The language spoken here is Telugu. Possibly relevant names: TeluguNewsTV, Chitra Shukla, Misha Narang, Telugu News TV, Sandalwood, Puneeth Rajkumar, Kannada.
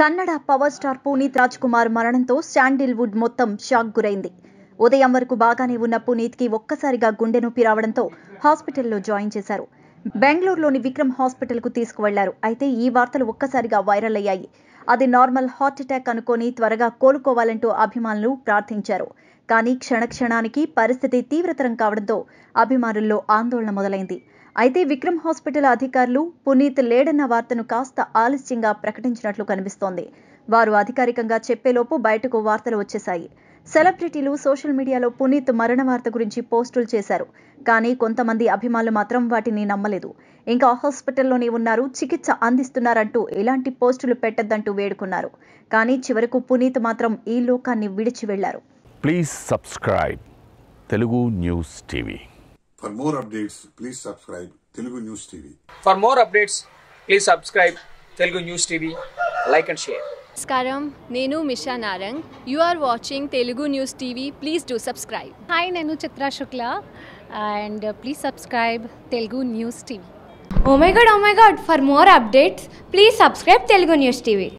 Kannada power star Puneeth Rajkumar మరణంతో Sandalwood మొత్తం షాక్ గురైంది. ఉదయం వరకు బాగానే ఉన్న పునీత్కి ఒక్కసారిగా గుండె నొప్పి రావడంతో హాస్పిటల్లో జాయిన్ చేశారు. బెంగళూరులోని విక్రమ్ హాస్పిటల్కు తీసుకువెళ్లారు. అయితే ఈ వార్తలు ఒక్కసారిగా వైరల్ అయ్యాయి. అది నార్మల్ హార్ట్ అటాక్ అనుకొని త్వరగా కోలుకోవాలంటూ అభిమానులు ప్రార్థించారు. కానీ క్షణక్షణానికి పరిస్థితి తీవ్రతరం కావడంతో అభిమానుల్లో ఆందోళన మొదలైంది. అయితే విక్రమ్ హాస్పిటల్ అధికారులు పునీత్ లేడన్న వార్తను కాస్త ఆలస్యంగా ప్రకటించినట్లు కనిపిస్తోంది. వారు అధికారికంగా చెప్పేలోపు బయటకు వార్తలు వచ్చేశాయి. సెలబ్రిటీలు సోషల్ మీడియాలో పునీత్ మరణ వార్త గురించి పోస్టులు చేశారు. కానీ కొంతమంది అభిమానులు మాత్రం వాటిని నమ్మలేదు. ఇంకా హాస్పిటల్లోనే ఉన్నారు, చికిత్స అందిస్తున్నారంటూ ఎలాంటి పోస్టులు పెట్టద్దంటూ వేడుకున్నారు. కానీ చివరకు పునీత్ మాత్రం ఈ లోకాన్ని విడిచి వెళ్లారు. Please subscribe Telugu news TV. For more updates, please subscribe Telugu News TV. For more updates, please subscribe Telugu News TV. Like and share. Namaskaram, Nenu Misha Narang. You are watching Telugu News TV. Please do subscribe. Hi, Nenu Chitra Shukla, and please subscribe Telugu News TV. Oh my God! For more updates, please subscribe Telugu News TV.